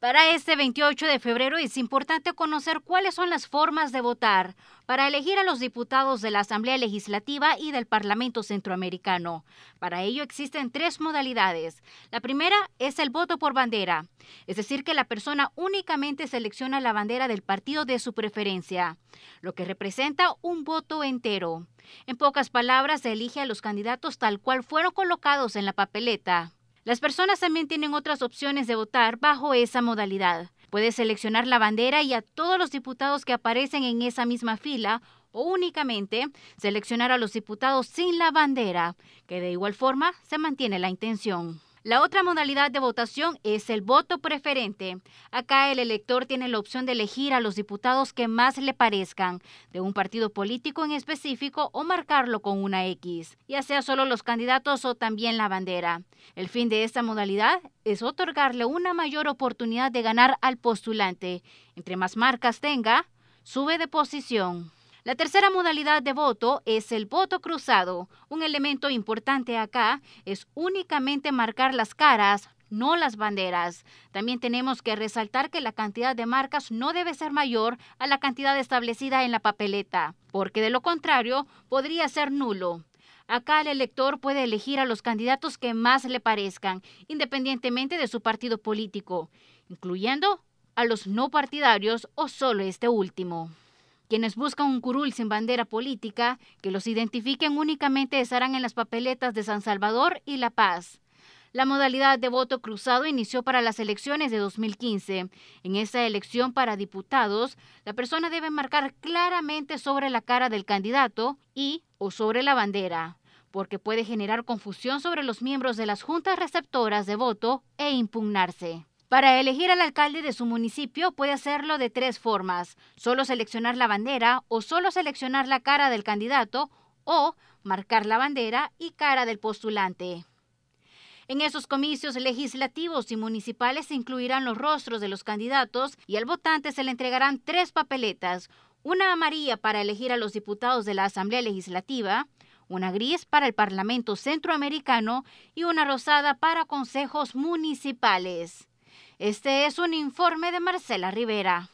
Para este 28 de febrero es importante conocer cuáles son las formas de votar para elegir a los diputados de la Asamblea Legislativa y del Parlamento Centroamericano. Para ello existen tres modalidades. La primera es el voto por bandera, es decir, que la persona únicamente selecciona la bandera del partido de su preferencia, lo que representa un voto entero. En pocas palabras, se elige a los candidatos tal cual fueron colocados en la papeleta. Las personas también tienen otras opciones de votar bajo esa modalidad. Puedes seleccionar la bandera y a todos los diputados que aparecen en esa misma fila, o únicamente seleccionar a los diputados sin la bandera, que de igual forma se mantiene la intención. La otra modalidad de votación es el voto preferente. Acá el elector tiene la opción de elegir a los diputados que más le parezcan, de un partido político en específico, o marcarlo con una X, ya sea solo los candidatos o también la bandera. El fin de esta modalidad es otorgarle una mayor oportunidad de ganar al postulante. Entre más marcas tenga, sube de posición. La tercera modalidad de voto es el voto cruzado. Un elemento importante acá es únicamente marcar las caras, no las banderas. También tenemos que resaltar que la cantidad de marcas no debe ser mayor a la cantidad establecida en la papeleta, porque de lo contrario podría ser nulo. Acá el elector puede elegir a los candidatos que más le parezcan, independientemente de su partido político, incluyendo a los no partidarios o solo este último. Quienes buscan un curul sin bandera política, que los identifiquen únicamente estarán en las papeletas de San Salvador y La Paz. La modalidad de voto cruzado inició para las elecciones de 2015. En esa elección para diputados, la persona debe marcar claramente sobre la cara del candidato y o sobre la bandera, porque puede generar confusión sobre los miembros de las juntas receptoras de voto e impugnarse. Para elegir al alcalde de su municipio puede hacerlo de tres formas: solo seleccionar la bandera o solo seleccionar la cara del candidato, o marcar la bandera y cara del postulante. En esos comicios legislativos y municipales se incluirán los rostros de los candidatos y al votante se le entregarán tres papeletas: una amarilla para elegir a los diputados de la Asamblea Legislativa, una gris para el Parlamento Centroamericano y una rosada para consejos municipales. Este es un informe de Marcela Rivera.